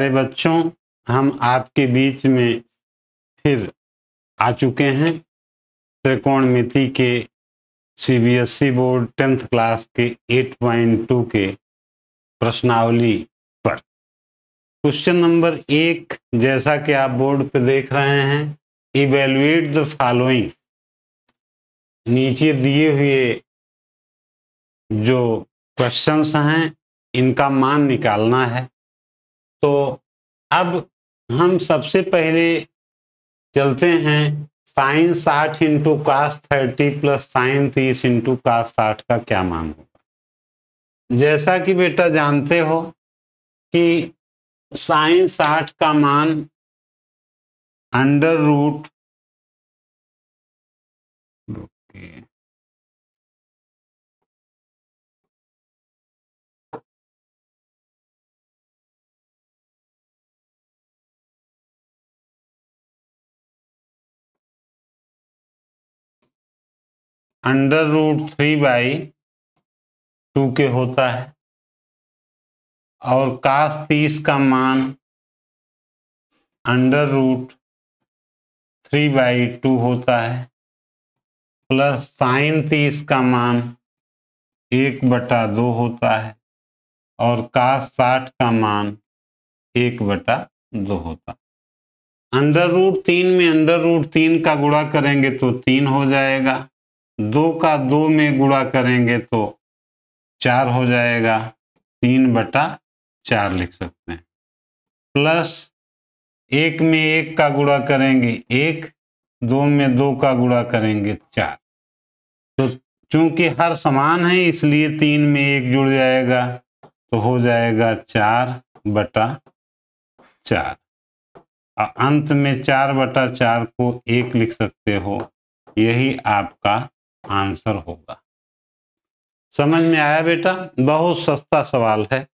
अरे बच्चों, हम आपके बीच में फिर आ चुके हैं त्रिकोणमिति के सीबीएसई बोर्ड 10th क्लास के 8.2 के प्रश्नावली पर। क्वेश्चन नंबर 1, जैसा कि आप बोर्ड पर देख रहे हैं, इवेल्युएट द फॉलोइंग। नीचे दिए हुए जो क्वेश्चंस हैं इनका मान निकालना है। तो अब हम सबसे पहले चलते हैं sine 60 into cos 30 plus sine 30 into cos 60 का क्या मान होगा। जैसा कि बेटा जानते हो कि साइन 60 का मान अंडर रूट √3/2 के होता है और cos 30 का मान √3/2 होता है प्लस sin 30 का मान 1/2 होता है और cos 60 का मान 1/2 होता है। √3 में √3 का गुणा करेंगे तो 3 हो जाएगा, 2 का 2 में गुणा करेंगे तो 4 हो जाएगा, 3/4 लिख सकते हैं। प्लस 1 में 1 का गुणा करेंगे 1, 2 में 2 का गुणा करेंगे 4। तो चूंकि हर समान है इसलिए 3 में 1 जुड़ जाएगा तो हो जाएगा 4/4। अंत में 4/4 को 1 लिख सकते हो, यही आपका आंसर होगा। समझ में आया बेटा? बहुत सस्ता सवाल है,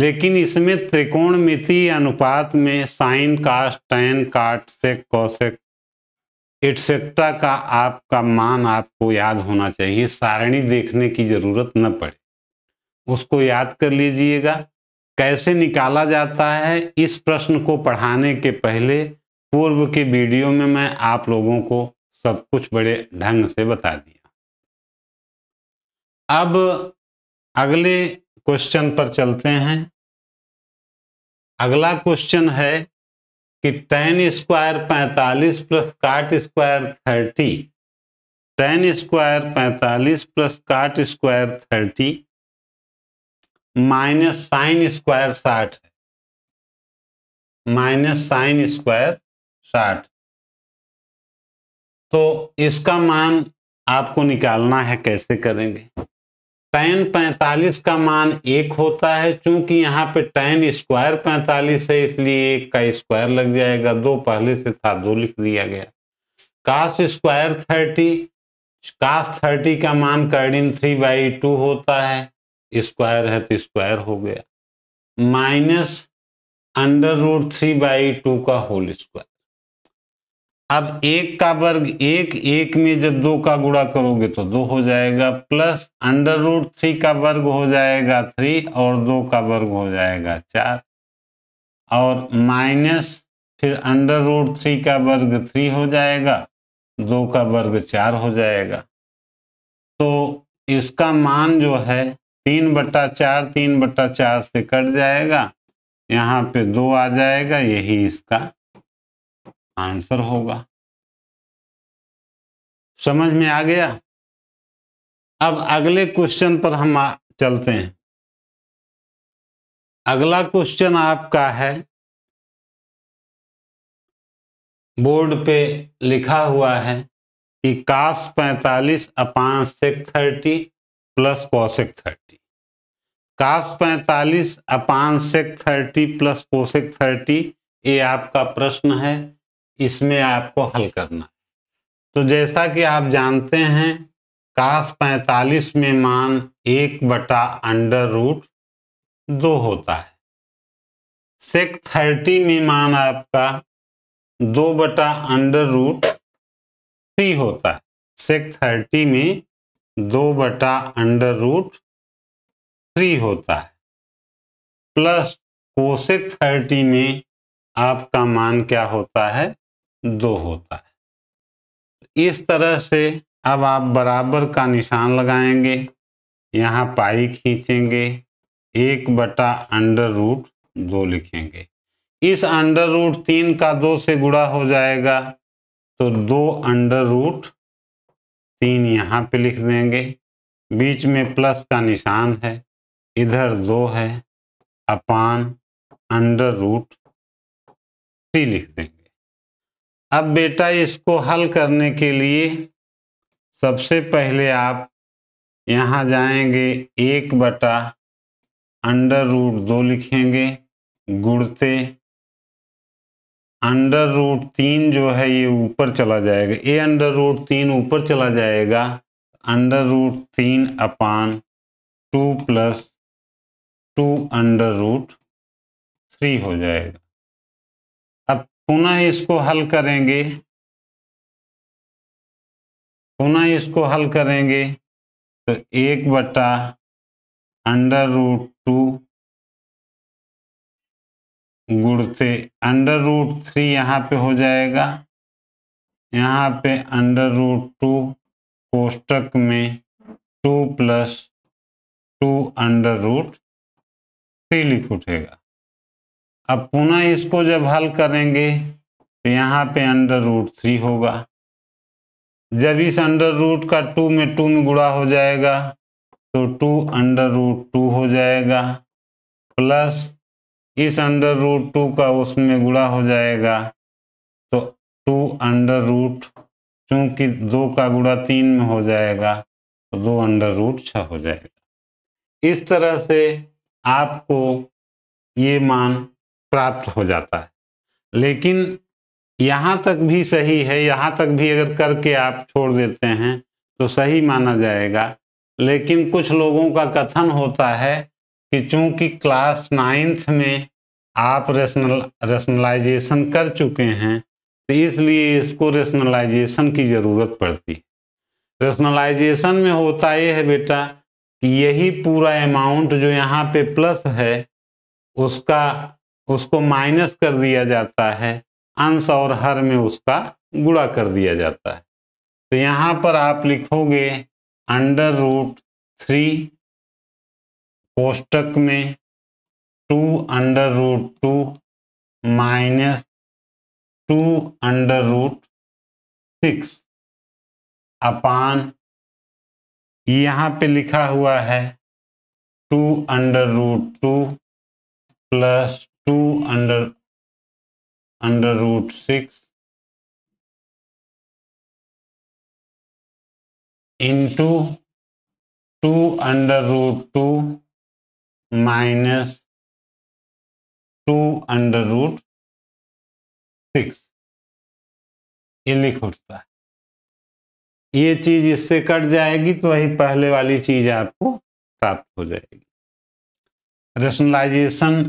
लेकिन इसमें त्रिकोणमिति अनुपात में साइन कास टैन काट सेक कोसेक एटसेट्रा का आपका मान आपको याद होना चाहिए। सारणी देखने की जरूरत न पड़े, उसको याद कर लीजिएगा। कैसे निकाला जाता है इस प्रश्न को पढ़ाने के पहले पूर्व के वीडियो में मैं आप लोगों को सब कुछ बड़े ढंग से बता दिया। अब अगले क्वेश्चन पर चलते हैं। अगला क्वेश्चन है कि tan square 45 plus cot square 30, tan square 45 plus cot square 30 minus sine square 60 है, माइनस साइन स्क्वायर 60। तो इसका मान आपको निकालना है, कैसे करेंगे। tan 45 का मान 1 होता है, चूंकि यहाँ पे tan स्क्वायर 45 है इसलिए 1 का स्क्वायर लग जाएगा, 2 पहले से था 2 लिख दिया गया। cos स्क्वायर 30, cos 30 का मान करीन 3/2 होता है, स्क्वायर है तो स्क्वायर हो गया, माइनस √3/2 का होल स्क्वायर। अब 1 का वर्ग 1, 1 में जब 2 का गुणा करोगे तो 2 हो जाएगा, प्लस √3 का वर्ग हो जाएगा 3 और 2 का वर्ग हो जाएगा 4 और माइनस फिर √3 का वर्ग 3 हो जाएगा, 2 का वर्ग 4 हो जाएगा। तो इसका मान जो है 3/4, 3/4 से कट जाएगा, यहाँ पे 2 आ जाएगा, यही इसका आंसर होगा। समझ में आ गया? अब अगले क्वेश्चन पर हम चलते हैं। अगला क्वेश्चन आपका है, बोर्ड पे लिखा हुआ है कि cos 45 upon sec 30 plus cosec 30, cos 45 upon sec 30 plus cosec 30, ये आपका प्रश्न है, इसमें आपको हल करना है। तो जैसा कि आप जानते हैं cos 45 में मान 1/√2 होता है, sec 30 में मान आपका 2/√3 होता है, sec 30 में 2/√3 होता है, प्लस कोसेक 30 में आपका मान क्या होता है, 2 होता है। इस तरह से अब आप बराबर का निशान लगाएंगे, यहाँ पाई खींचेंगे, 1/√2 लिखेंगे। इस √3 का 2 से गुणा हो जाएगा तो 2√3 यहाँ पे लिख देंगे। बीच में प्लस का निशान है, इधर 2 है, अपान √3 लिख देंगे। अब बेटा इसको हल करने के लिए सबसे पहले आप यहाँ जाएंगे, 1/√2 लिखेंगे, गुणते √3 जो है ये ऊपर चला जाएगा, ये √3 ऊपर चला जाएगा, √3 अपान 2 प्लस 2√3 हो जाएगा। अब पुनः इसको हल करेंगे तो 1/√2 गुणते √3 यहाँ पे हो जाएगा, यहाँ पे √2 कोष्टक में 2 प्लस 2√3 लिख उठेगा। अब पुनः इसको जब हल करेंगे तो यहाँ पे √3 होगा। जब इस √ का 2 में गुणा हो जाएगा तो 2√2 हो जाएगा, प्लस इस √2 का उसमें गुणा हो जाएगा तो 2√, चूँकि 2 का गुणा 3 में हो जाएगा तो 2√6 हो जाएगा। इस तरह से आपको ये मान प्राप्त हो जाता है। लेकिन यहाँ तक भी सही है, यहाँ तक भी अगर करके आप छोड़ देते हैं तो सही माना जाएगा। लेकिन कुछ लोगों का कथन होता है कि चूंकि क्लास 9th में आप रेशनलाइजेशन कर चुके हैं तो इसलिए इसको रेशनलाइजेशन की ज़रूरत पड़ती है। रेशनलाइजेशन में होता ये है बेटा कि यही पूरा अमाउंट जो यहाँ पे प्लस है उसको माइनस कर दिया जाता है, अंश और हर में उसका गुणा कर दिया जाता है। तो यहाँ पर आप लिखोगे √3 कोष्टक में 2√2 माइनस 2√6 अपान, यहाँ पे लिखा हुआ है 2√2 प्लस 2√6 इंटू 2√2 माइनस 2√6 ये लिख उठता है। ये चीज इससे कट जाएगी तो वही पहले वाली चीज आपको प्राप्त हो जाएगी। रेशनलाइजेशन,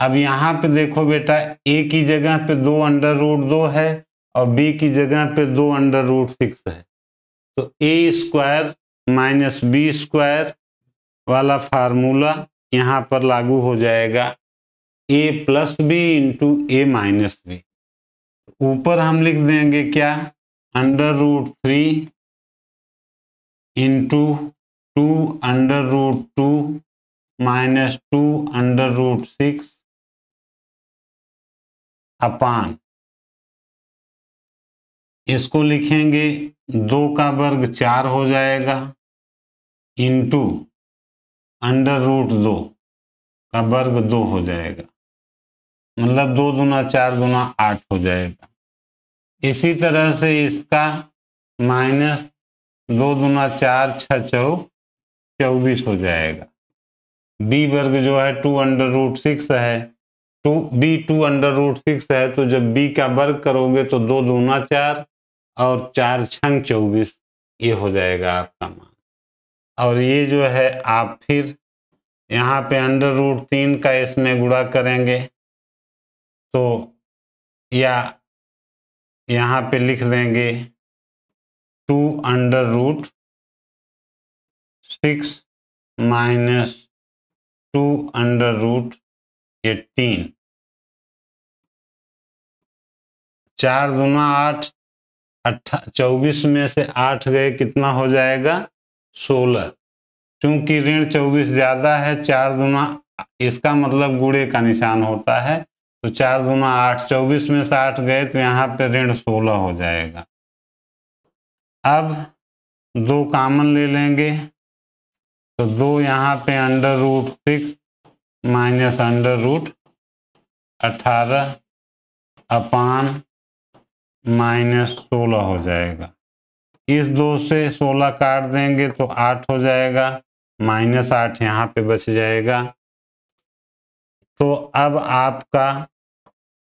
अब यहाँ पे देखो बेटा, ए की जगह पे 2√2 है और बी की जगह पे 2√6 है, तो a² माइनस b² वाला फार्मूला यहाँ पर लागू हो जाएगा, a+b इंटू a-b। ऊपर हम लिख देंगे क्या, √3 इंटू 2√2 माइनस 2√6 अपान, इसको लिखेंगे 2√4 हो जाएगा, इंटू √2 हो जाएगा, मतलब 2 दूना 4 दूना 8 हो जाएगा। इसी तरह से इसका माइनस 2 दूना 4 6 चौ 24 हो जाएगा। b² जो है 2√6 है, b 2√6 है, तो जब b का वर्ग करोगे तो 2 दूना 4 और 4 छंग 24 ये हो जाएगा आपका मान। और ये जो है आप फिर यहाँ पे √3 का इसमें गुणा करेंगे तो या यहाँ पे लिख देंगे 2√6 माइनस 2 ये तीन, 4 दूना 8, 24 में से 8 गए, कितना हो जाएगा 16। क्योंकि ऋण 24 ज्यादा है, 4 दूना इसका मतलब गुणे का निशान होता है, तो 4 दूना 8, 24 में से 8 गए तो यहाँ पे ऋण 16 हो जाएगा। अब 2 कॉमन ले लेंगे तो 2 यहाँ पे (√6 - (√18)/(-16) हो जाएगा। इस 2 से 16 काट देंगे तो 8 हो जाएगा, -8 यहाँ पे बच जाएगा। तो अब आपका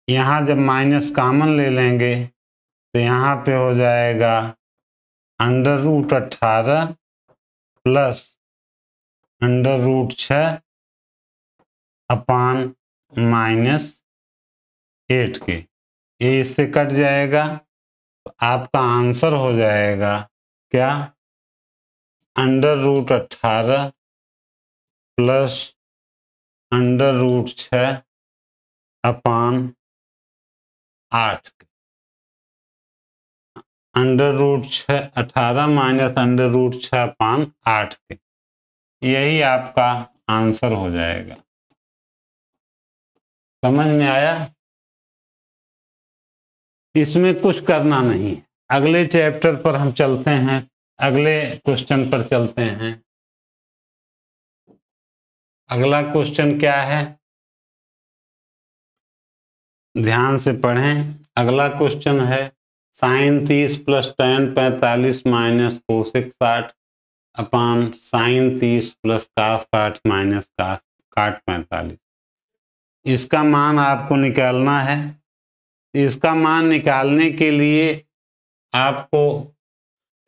यहाँ जब माइनस कॉमन ले लेंगे तो यहाँ पे हो जाएगा (√18) + (√6)/(-8) के, ये इससे कट जाएगा। तो आपका आंसर हो जाएगा क्या, (√18) + (√6)/(8) के। (√18 - (√6)/(8) के, यही आपका आंसर हो जाएगा। समझ में आया? इसमें कुछ करना नहीं है। अगले चैप्टर पर हम चलते हैं, अगले क्वेश्चन पर चलते हैं। अगला क्वेश्चन क्या है, ध्यान से पढ़ें। अगला क्वेश्चन है sin 30 + tan 45 cos 60 / sin 30 + cos 60 - cos 45। इसका मान आपको निकालना है। इसका मान निकालने के लिए आपको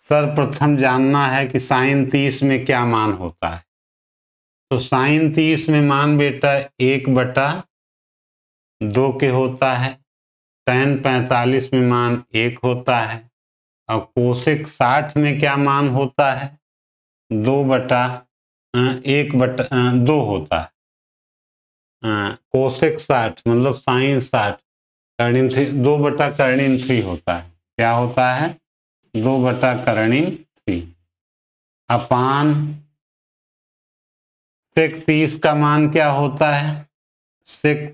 सर्वप्रथम जानना है कि sin 30 में क्या मान होता है। तो sin 30 में मान बेटा 1/2 के होता है, tan 45 में मान 1 होता है, और cosec 60 में क्या मान होता है, 2/1/2 होता है। cosec 60 मतलब sin 60 2/3 होता है। क्या होता है, 2/3 अपान sec 30 का मान क्या होता है, sec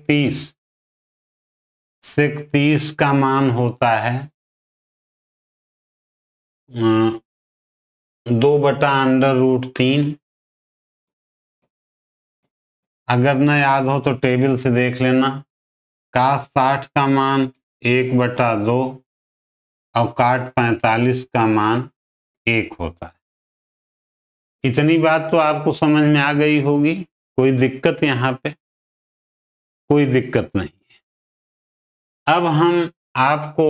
30 का मान होता है 2/√3। अगर ना याद हो तो टेबल से देख लेना। cos 60 का मान 1/2 और cot 45 का मान 1 होता है। इतनी बात तो आपको समझ में आ गई होगी, कोई दिक्कत यहाँ पे कोई दिक्कत नहीं है। अब हम आपको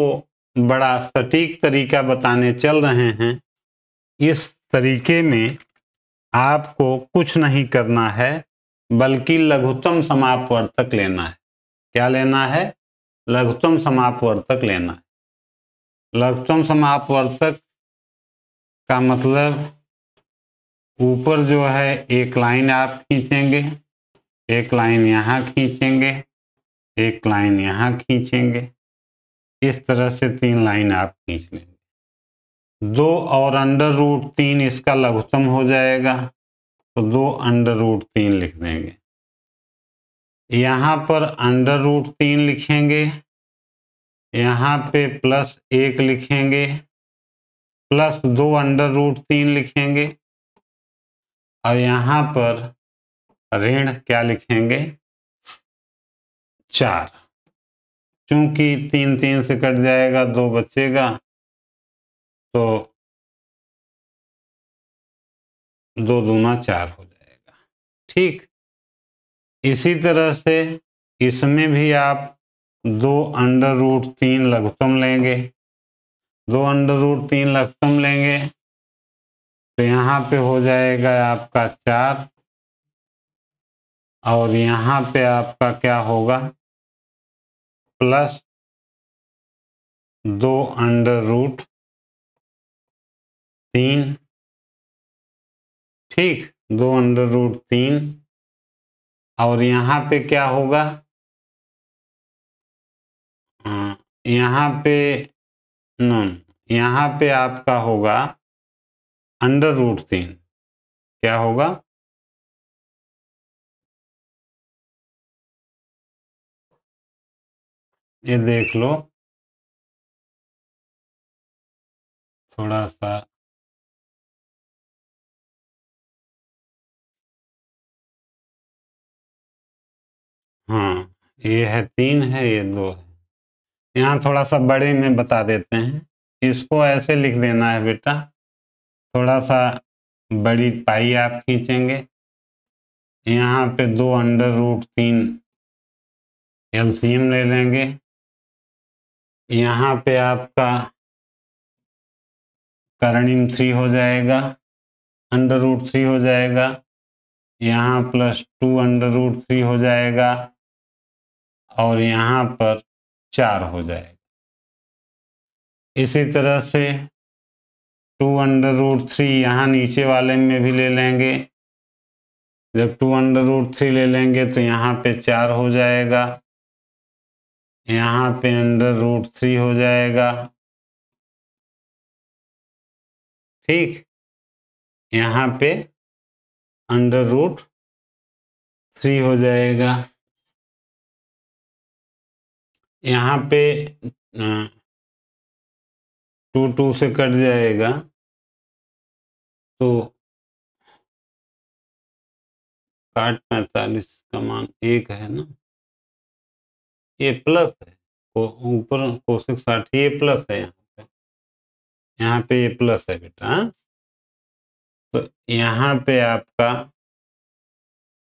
बड़ा सटीक तरीका बताने चल रहे हैं। इस तरीके में आपको कुछ नहीं करना है, बल्कि लघुत्तम समापवर्तक लेना है। क्या लेना है, लघुत्तम समापवर्तक लेना है। लघुत्तम समापवर्तक का मतलब ऊपर जो है 1 लाइन आप खींचेंगे, 1 लाइन यहाँ खींचेंगे, 1 लाइन यहाँ खींचेंगे, इस तरह से 3 लाइन आप खींच लेंगे। 2 और (√3) इसका लघुत्तम हो जाएगा, तो 2 (√3) लिख देंगे। यहाँ पर (√3) लिखेंगे, यहाँ पे +1 लिखेंगे, +2 (√3) लिखेंगे, और यहाँ पर ऋण क्या लिखेंगे 4। क्योंकि 3 3 से कट जाएगा, 2 बचेगा, तो 2 दूना 4 हो जाएगा। ठीक, इसी तरह से इसमें भी आप 2 (√3) लघुत्तम लेंगे। 2 (√3) लघुत्तम लेंगे तो यहाँ पे हो जाएगा आपका 4, और यहाँ पे आपका क्या होगा +2 (√3). ठीक, 2 (√3) और यहाँ पे क्या होगा, यहाँ पे यहाँ पे आपका होगा √3। क्या होगा, ये देख लो, थोड़ा सा हाँ, ये है 3 है, ये 2 है। यहाँ थोड़ा सा बड़े में बता देते हैं, इसको ऐसे लिख देना है बेटा, थोड़ा सा बड़ी पाई आप खींचेंगे, यहाँ पे 2 √3 LCM ले लेंगे, यहाँ पे आपका करणिम 3 हो जाएगा, √3 हो जाएगा, यहाँ +2 √3 हो जाएगा, और यहाँ पर 4 हो जाएगा। इसी तरह से 2 √3 यहाँ नीचे वाले में भी ले लेंगे, जब 2 √3 ले लेंगे तो यहाँ पे 4 हो जाएगा, यहाँ पे √3 हो जाएगा, ठीक, यहाँ पे √3 हो जाएगा। यहाँ पे 2 से कट जाएगा तो काट 45 का मान 1 है ना, ये प्लस है, ऊपर कोशिक 60 ये प्लस है, यहाँ पे ये प्लस है बेटा, तो यहाँ पे आपका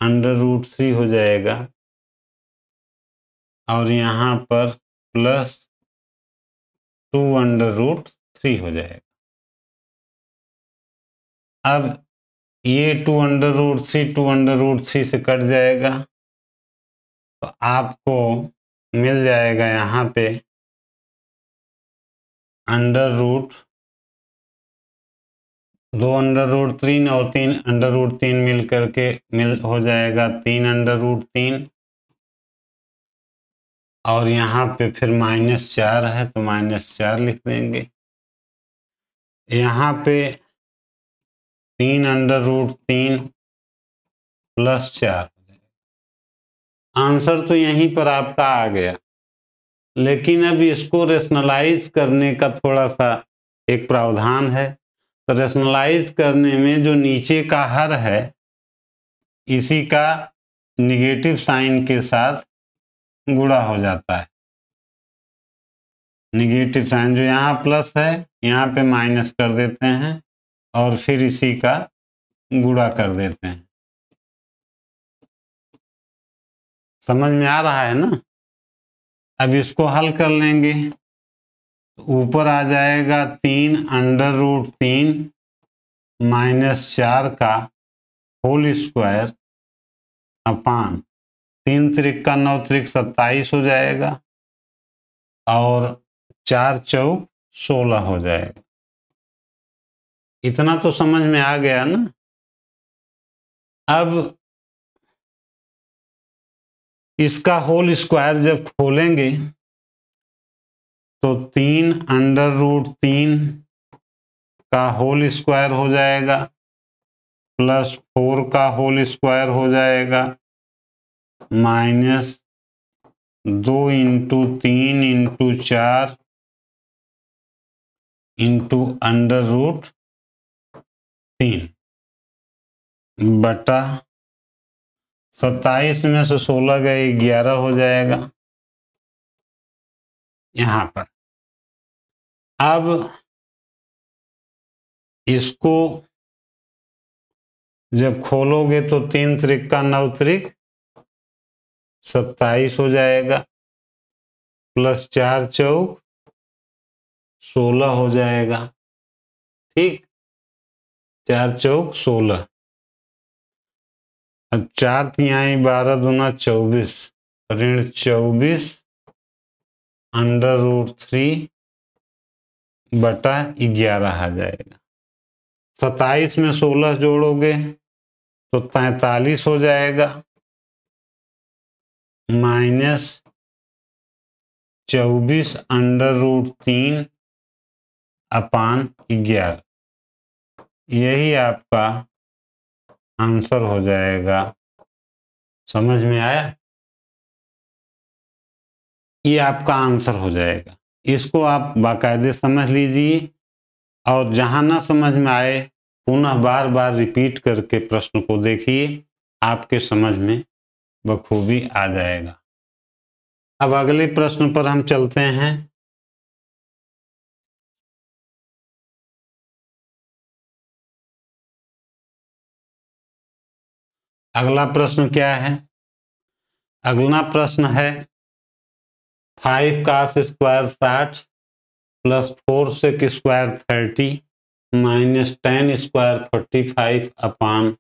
√3 हो जाएगा, और यहाँ पर +2 √3 हो जाएगा। अब ये 2 √3 से कट जाएगा तो आपको मिल जाएगा यहाँ पे दो √3 और 3 √3 मिल करके हो जाएगा 3 √3, और यहाँ पे फिर -4 है तो -4 लिख देंगे, यहाँ पे 3 √3 +4 हो जाएगा। आंसर तो यहीं पर आपका आ गया, लेकिन अब इसको रेशनलाइज करने का थोड़ा सा एक प्रावधान है, तो रेशनलाइज करने में जो नीचे का हर है इसी का निगेटिव साइन के साथ गुणा हो जाता है, निगेटिव साइन, जो यहाँ प्लस है यहाँ पे माइनस कर देते हैं और फिर इसी का गुणा कर देते हैं। समझ में आ रहा है ना। अब इसको हल कर लेंगे, ऊपर आ जाएगा 3 √3 -4 का होल² अपान 3 × 3 = 9, 3 × 27 हो जाएगा, और 4 × 4 = 16 हो जाएगा। इतना तो समझ में आ गया ना। अब इसका होल² जब खोलेंगे तो 3 √3 का होल² हो जाएगा +4 का होल² हो जाएगा -2 × 3 × 4 × √3 बटा 27 में से 16 गए 11 हो जाएगा यहाँ पर। अब इसको जब खोलोगे तो 3 × 9 = 27 हो जाएगा, +4 × 4 = 16 हो जाएगा, ठीक, 4 × 4 = 16। अब 4 × 3 = 12, 2× 24 ऋण 24 √3 बटा 11 आ जाएगा। 27 में 16 जोड़ोगे तो 43 हो जाएगा, माइनस 24 अंडर रूट 3 अपान 11, यही आपका आंसर हो जाएगा। समझ में आया? ये आपका आंसर हो जाएगा। इसको आप बाकायदे समझ लीजिए और जहां ना समझ में आए पुनः बार बार रिपीट करके प्रश्न को देखिए, आपके समझ में बखूबी आ जाएगा। अब अगले प्रश्न पर हम चलते हैं। अगला प्रश्न क्या है? अगला प्रश्न है 5 का स्क्वायर 60 प्लस 4 से square 30 minus 10 square 45 upon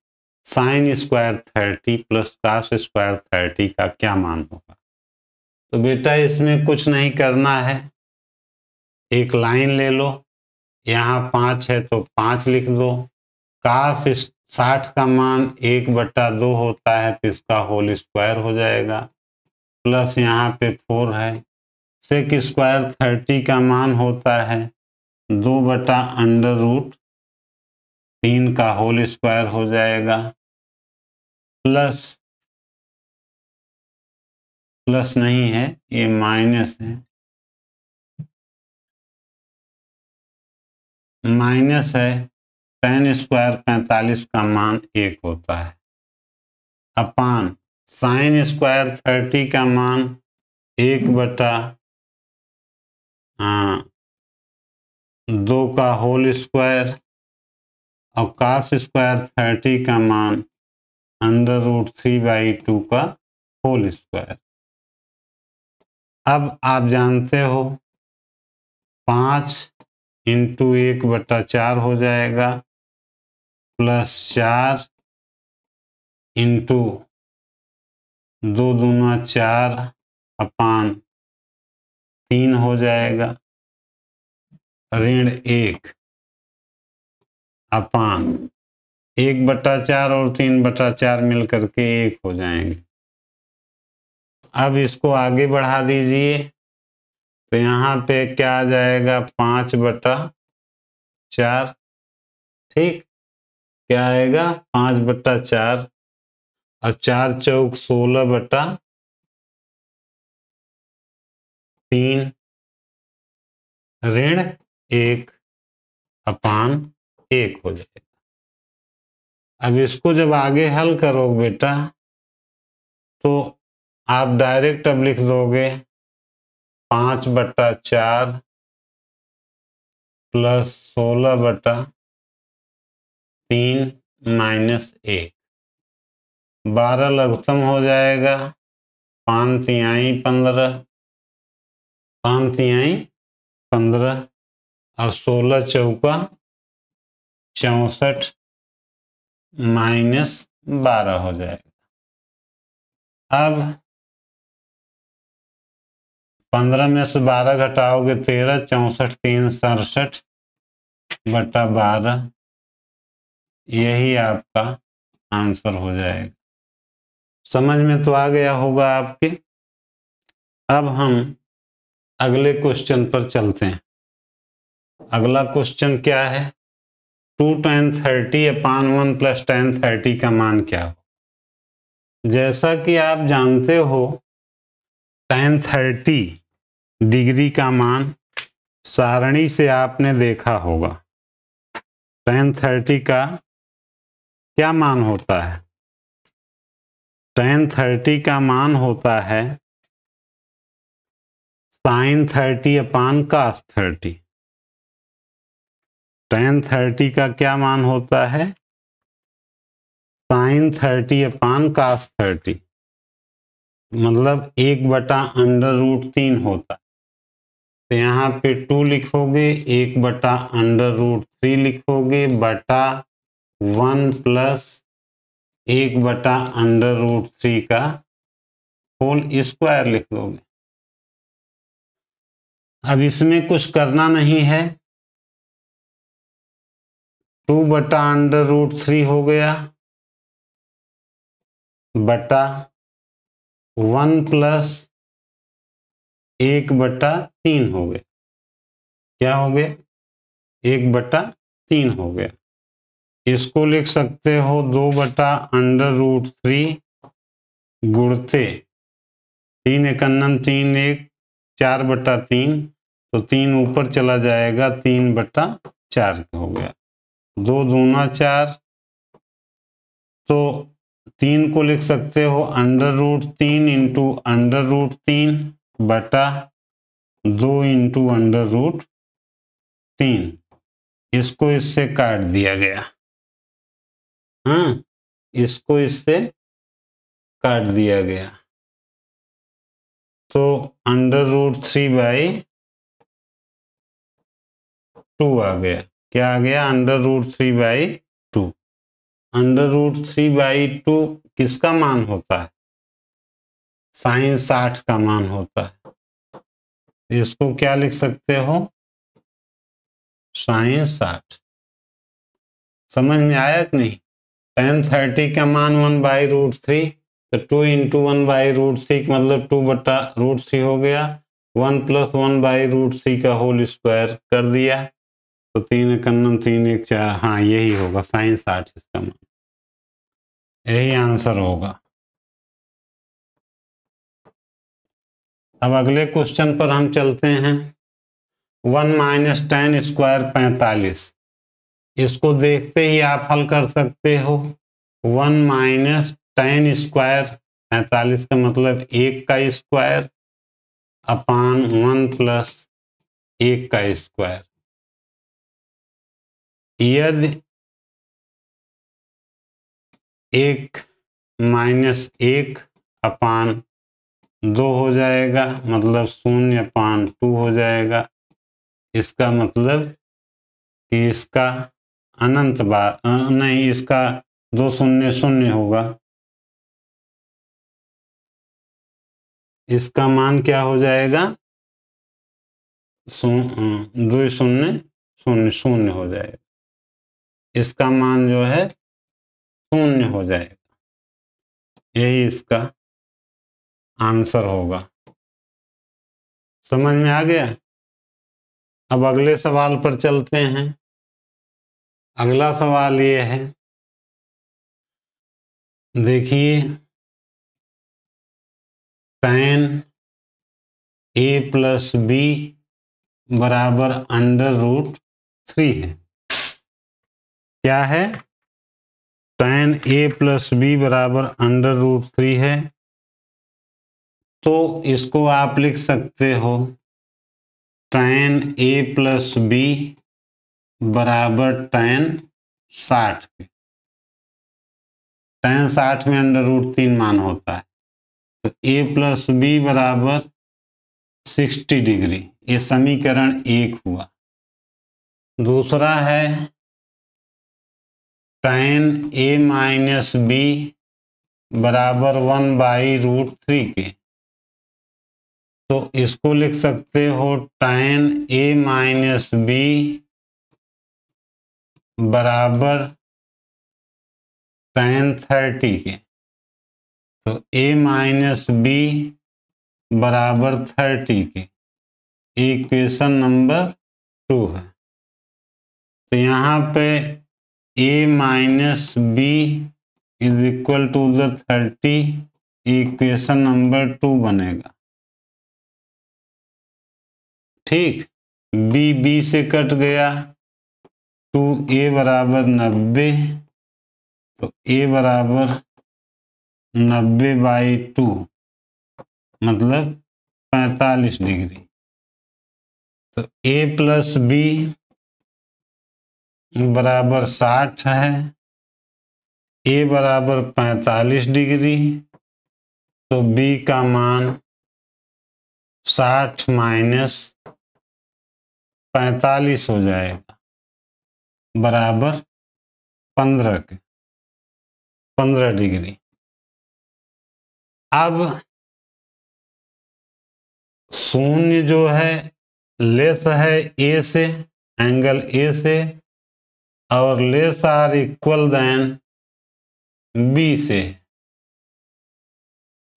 sine square 30 plus cos square 30 का क्या मान होगा। तो बेटा इसमें कुछ नहीं करना है, एक लाइन ले लो, यहाँ 5 है तो 5 लिख दो। कास 60 का मान 1/2 होता है तो इसका होल स्क्वायर हो जाएगा, प्लस यहाँ पे 4 है। सेक स्क्वायर 30 का मान होता है 2/√3 का होल स्क्वायर हो जाएगा, प्लस नहीं है, ये माइनस है, माइनस है। 10 स्क्वायर 45 का मान 1 होता है अपान साइन स्क्वायर 30 का मान 1/2 का होल स्क्वायर और कास स्क्वायर 30 का मान √3/2 का होल स्क्वायर। अब आप जानते हो 5 × 1/4 हो जाएगा प्लस 4 × 2 दूना 4 अपान 3 हो जाएगा ऋण 1 अपान 1/4 और 3/4 मिल करके 1 हो जाएंगे। अब इसको आगे बढ़ा दीजिए तो यहाँ पे क्या आ जाएगा 5/4, ठीक, क्या आएगा 5/4 और 4 × 4 16/3 ऋण 1 अपान 1 हो जाएगा। अब इसको जब आगे हल करोगे बेटा तो आप डायरेक्ट अब लिख दोगे 5/4 प्लस 16/3 माइनस 1, 12 लघुत्तम हो जाएगा, 5 तिहाई 15 और 16 चौका 64 माइनस 12 हो जाएगा। अब 15 में से 12 घटाओगे 13, 64 3 67/12, यही आपका आंसर हो जाएगा। समझ में तो आ गया होगा आपके। अब हम अगले क्वेश्चन पर चलते हैं। अगला क्वेश्चन क्या है? 2 tan 30 अपान 1 प्लस tan 30 का मान क्या हो। जैसा कि आप जानते हो tan 30 डिग्री का मान सारणी से आपने देखा होगा। tan 30 का क्या मान होता है? tan 30 का मान होता है sin 30 अपान cos 30। tan 30 का क्या मान होता है? sin 30 अपान cos 30, मतलब 1/√3 होता है। तो यहाँ पे 2 लिखोगे, 1/√3 लिखोगे बटा 1 प्लस 1/√3 का होल स्क्वायर लिख दोगे। अब इसमें कुछ करना नहीं है। 2/√3 हो गया बटा 1 प्लस 1/3 हो गया। क्या हो गया? 1/3 हो गया। इसको लिख सकते हो 2/√3 गुणते 3 × 1 = 4/3, तो 3 ऊपर चला जाएगा, 3/4 हो गया। 2 दूना 4, तो 3 को लिख सकते हो √3 × √3 बटा 2 × √3। इसको इससे काट दिया गया। हाँ, इसको इससे काट दिया गया, तो √3/2 आ गया। क्या आ गया? √3/2। √3/2 किसका मान होता है? साइंस 60 का मान होता है। इसको क्या लिख सकते हो? साइंस 60। समझ में आया कि नहीं? tan 30 का मान 1/√3, तो 2 × 1/√3 मतलब 2/√3 हो गया। 1 + 1/√3 का होल स्क्वायर कर दिया, तो 3 × 1 = 4। हाँ, यही होगा साइंस 60 इसका मान, यही आंसर होगा। अब अगले क्वेश्चन पर हम चलते हैं। 1 - tan² 45। इसको देखते ही आप हल कर सकते हो। 1 - tan² 45 का मतलब 1² / 1 + 1²। यदि 1 - 1 / 2 हो जाएगा, मतलब 0/2 हो जाएगा। इसका मतलब कि इसका अनंत बार नहीं, इसका 2 0 0 होगा। इसका मान क्या हो जाएगा? 2 0 0 0 हो जाएगा। इसका मान जो है 0 हो जाएगा। यही इसका आंसर होगा। समझ में आ गया? अब अगले सवाल पर चलते हैं। अगला सवाल ये है, देखिए, tan a + b = √3 है। क्या है? tan a + b = √3 है। तो इसको आप लिख सकते हो tan a + b = tan 60 के। tan 60 में √3 मान होता है, तो a + b = 60 डिग्री। ये समीकरण 1 हुआ। दूसरा है tan a - b = 1/√3 के। तो इसको लिख सकते हो tan a - b = tan 30 के। तो a - b = 30 के। इक्वेशन नंबर 2 है। तो यहाँ पे a - b = 30 इक्वेशन नंबर 2 बनेगा। ठीक, b से कट गया, 2a = 90, तो a = 90/2 मतलब 45 डिग्री। तो a + b = 60 है, a = 45 डिग्री, तो b का मान 60 - 45 हो जाएगा, बराबर 15 के, 15 डिग्री। अब 0 जो है लेस है a से, एंगल a से, और less or equal than b से।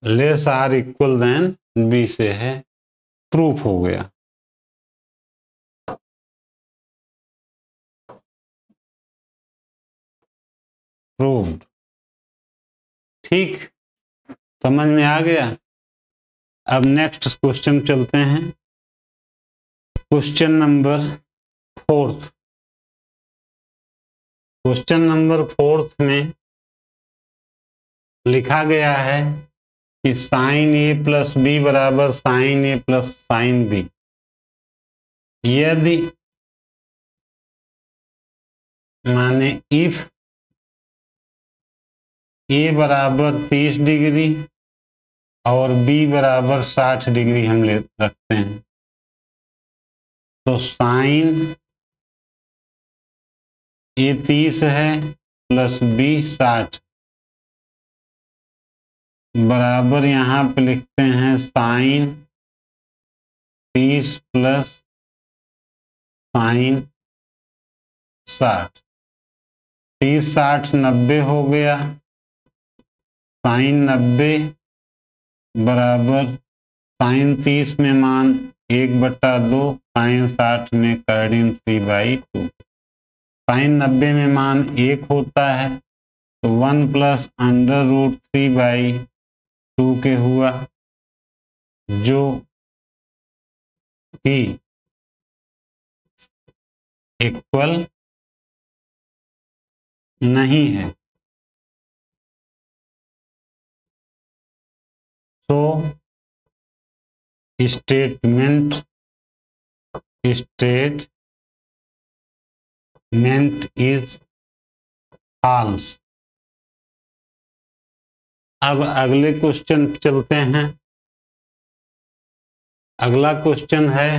Less or equal than B से है, प्रूफ हो गया। प्रूव्ड। ठीक, समझ में आ गया। अब नेक्स्ट क्वेश्चन चलते हैं, क्वेश्चन नंबर 4। क्वेश्चन नंबर 4 में लिखा गया है कि साइन ए प्लस बी बराबर साइन ए प्लस साइन बी। यदि माने इफ ए बराबर 30 डिग्री और बी बराबर 60 डिग्री हम ले रखते हैं, तो साइन ए 30 है प्लस बी 60 बराबर, यहाँ पे लिखते हैं साइन 30 प्लस साइन 60। 30 60 90 हो गया, साइन 90 बराबर साइन 30 में मान 1/2, साइन 60 में कर्डिन 3/2। साइन 90 में मान 1 होता है तो 1 प्लस √3/2 के हुआ, जो कि इक्वल नहीं है। So statement is false. अब अगले क्वेश्चन चलते हैं। अगला क्वेश्चन है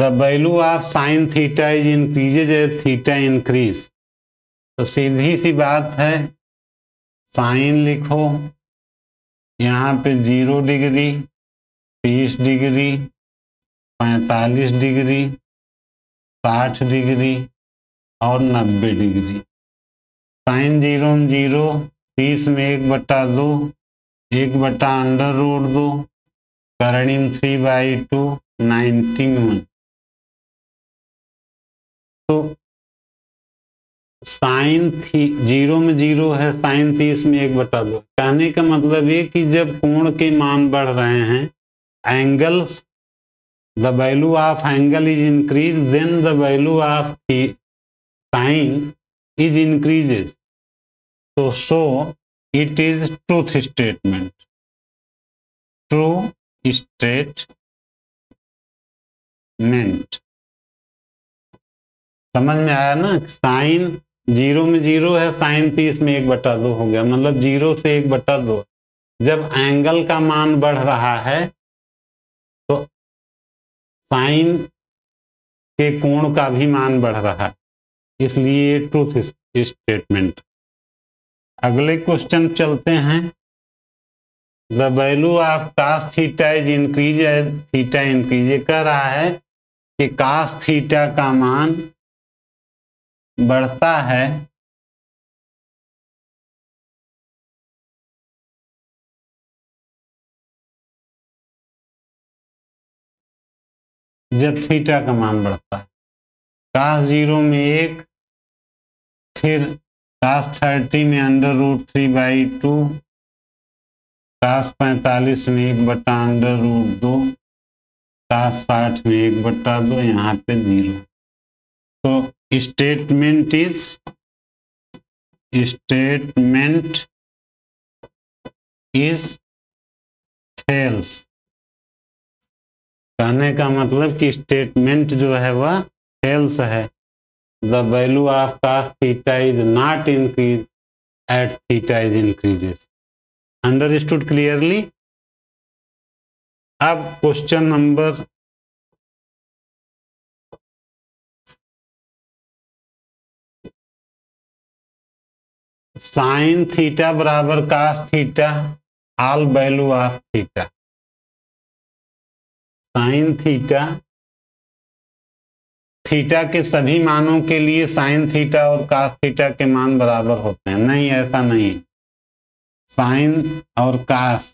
the value of sine theta is increases as theta increase. तो सीधी सी बात है, साइन लिखो, यहाँ पे 0 डिग्री, 30 डिग्री, 45 डिग्री, 60 डिग्री और 90 डिग्री। साइन 0 में 0, 30 में 1/2, 1/√2, करणिम 3/2, 90 में 1। तो साइन 0 में 0 है, साइन 30 में 1/2। कहने का मतलब ये कि जब कोण के मान बढ़ रहे हैं, angles, the value of angle is increased, then the value of the sine is increases. So it is truth statement. True statement. समझ में आया ना। साइन 0 में 0 है, साइन 30 में 1/2 हो गया, मतलब 0 से 1/2। जब एंगल का मान बढ़ रहा है तो साइन के कोण का भी मान बढ़ रहा है, इसलिए ट्रूथ स्टेटमेंट। अगले क्वेश्चन चलते हैं, the value of cos theta is increase as theta increase. ये कह रहा है कि कॉस थीटा का मान बढ़ता है जब थीटा का मान बढ़ता है। कास 0 में 1, फिर कास 30 में √3/2, कास 45 में 1/√2, कास 60 में 1/2, यहाँ पे 0। तो स्टेटमेंट इज फॉल्स। कहने का मतलब कि स्टेटमेंट जो है वह फॉल्स है। The value of cos theta is not increase at theta is increases. Understood clearly. अब क्वेश्चन नंबर 5। साइन थीटा बराबर cos theta all value of theta. Sine theta, theta के सभी मानों के लिए साइन थीटा और कॉस थीटा के मान बराबर होते हैं? नहीं, ऐसा नहीं। साइन और कास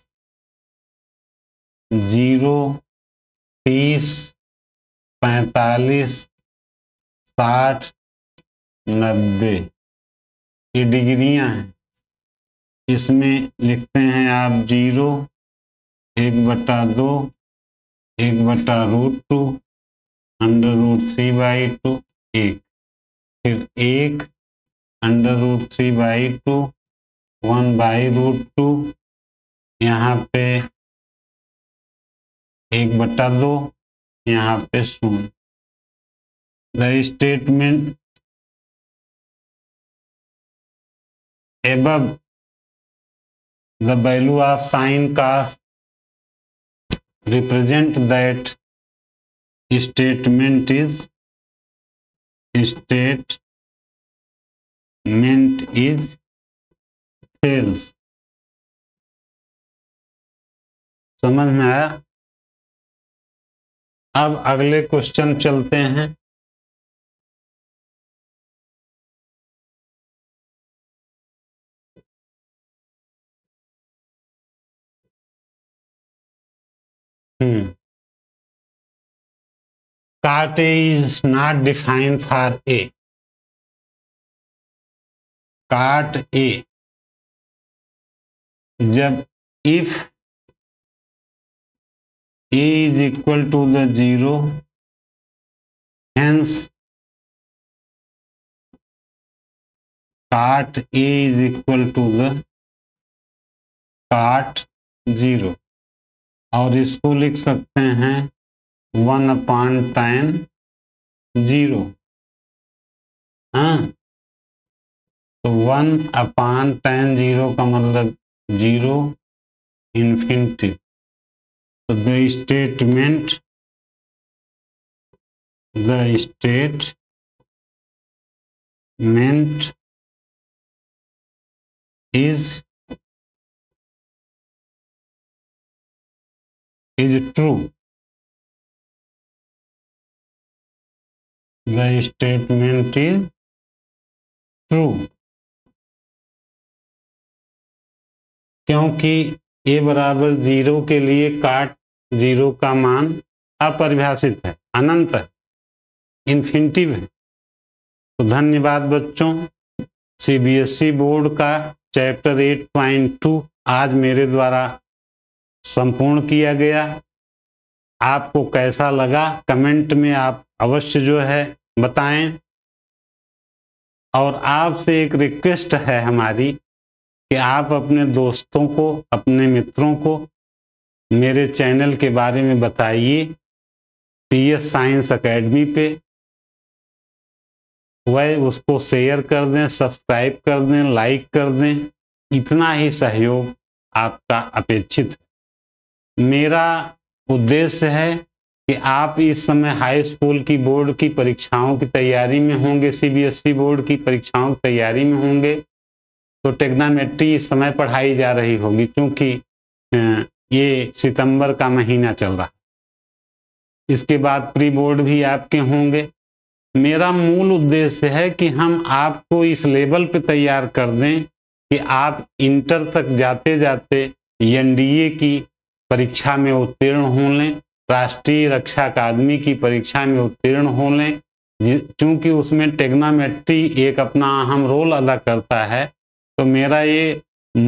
0, 30, 45, 60, 90 ये डिग्रियां हैं। इसमें लिखते हैं आप 0, 1/2, 1/√2, √3/2, 1, फिर 1, √3/2, 1/√2, यहाँ पे 1/2, यहाँ पे 0। The statement above the value of sine cos represent that statement is false। समझ में आया? अब अगले क्वेश्चन चलते हैं। Cot A is not defined for A। Cot A जब if A is equal to the 0, hence cot A is equal to the cot 0, और इसको लिख सकते हैं 1/tan 0। हाँ, तो 1/tan 0 का मतलब 0 इन्फिनिटी। तो the statement is true। The statement is true क्योंकि A बराबर 0 के लिए cot 0 का मान अपरिभाषित है, अनंत है, इन्फिनिटिव है। तो धन्यवाद बच्चों, CBSE बोर्ड का चैप्टर 8.2 आज मेरे द्वारा संपूर्ण किया गया। आपको कैसा लगा कमेंट में आप अवश्य जो है बताएं। और आपसे एक रिक्वेस्ट है हमारी कि आप अपने दोस्तों को, अपने मित्रों को मेरे चैनल के बारे में बताइए। PS साइंस एकेडमी पे वह उसको शेयर कर दें, सब्सक्राइब कर दें, लाइक कर दें। इतना ही सहयोग आपका अपेक्षित है। मेरा उद्देश्य है कि आप इस समय हाई स्कूल की बोर्ड की परीक्षाओं की तैयारी में होंगे, CBSE बोर्ड की परीक्षाओं की तैयारी में होंगे, तो ट्रिग्नोमेट्री इस समय पढ़ाई जा रही होगी क्योंकि ये सितंबर का महीना चल रहा है। इसके बाद प्री बोर्ड भी आपके होंगे। मेरा मूल उद्देश्य है कि हम आपको इस लेवल पर तैयार कर दें कि आप इंटर तक जाते जाते NDA की परीक्षा में उत्तीर्ण हो लें, राष्ट्रीय रक्षा अकादमी की परीक्षा में उत्तीर्ण हो लें, क्योंकि उसमें ट्रिग्नोमेट्री एक अपना अहम रोल अदा करता है। तो मेरा ये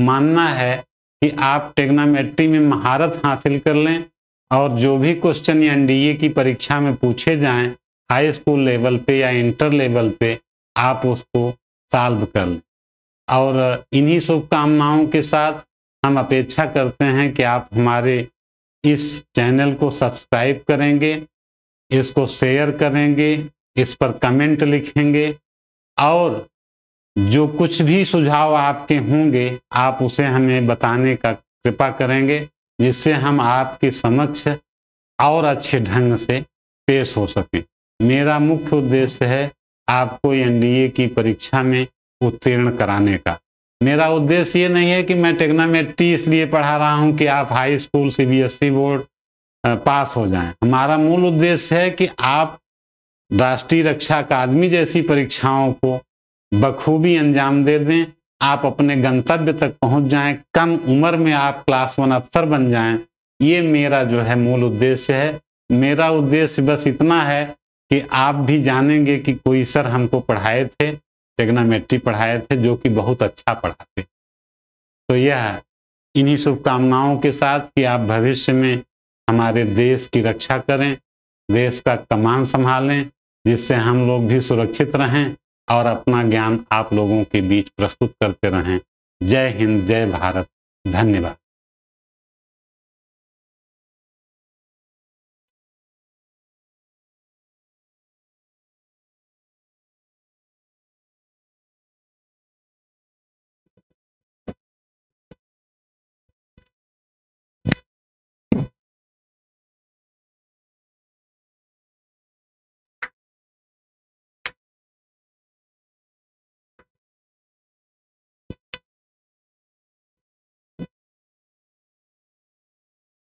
मानना है कि आप ट्रिग्नोमेट्री में महारत हासिल कर लें और जो भी क्वेश्चन NDA की परीक्षा में पूछे जाएं, हाई स्कूल लेवल पे या इंटर लेवल पे, आप उसको सॉल्व कर लें। और इन्हीं शुभकामनाओं के साथ हम अपेक्षा करते हैं कि आप हमारे इस चैनल को सब्सक्राइब करेंगे, इसको शेयर करेंगे, इस पर कमेंट लिखेंगे, और जो कुछ भी सुझाव आपके होंगे आप उसे हमें बताने का कृपा करेंगे, जिससे हम आपके समक्ष और अच्छे ढंग से पेश हो सकें। मेरा मुख्य उद्देश्य है आपको NDA की परीक्षा में उत्तीर्ण कराने का। मेरा उद्देश्य ये नहीं है कि मैं ट्रिग्नोमेट्री इसलिए पढ़ा रहा हूं कि आप high school CBSE board pass हो जाएं। हमारा मूल उद्देश्य है कि आप राष्ट्रीय रक्षा अकादमी जैसी परीक्षाओं को बखूबी अंजाम दे दें आप अपने गंतव्य तक पहुंच जाएं, कम उम्र में आप क्लास 1 अफसर बन जाएं, ये मेरा जो है मूल उद्देश्य है। मेरा उद्देश्य बस इतना है कि आप भी जानेंगे कि कोई सर हमको पढ़ाए थे, ट्रिग्नोमेट्री पढ़ाए थे, जो कि बहुत अच्छा पढ़ाते। तो यह इन्हीं शुभकामनाओं के साथ कि आप भविष्य में हमारे देश की रक्षा करें, देश का कमान संभालें, जिससे हम लोग भी सुरक्षित रहें और अपना ज्ञान आप लोगों के बीच प्रस्तुत करते रहें। जय हिंद, जय भारत, धन्यवाद।